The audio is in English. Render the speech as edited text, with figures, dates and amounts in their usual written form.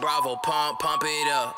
Bravo, pump it up.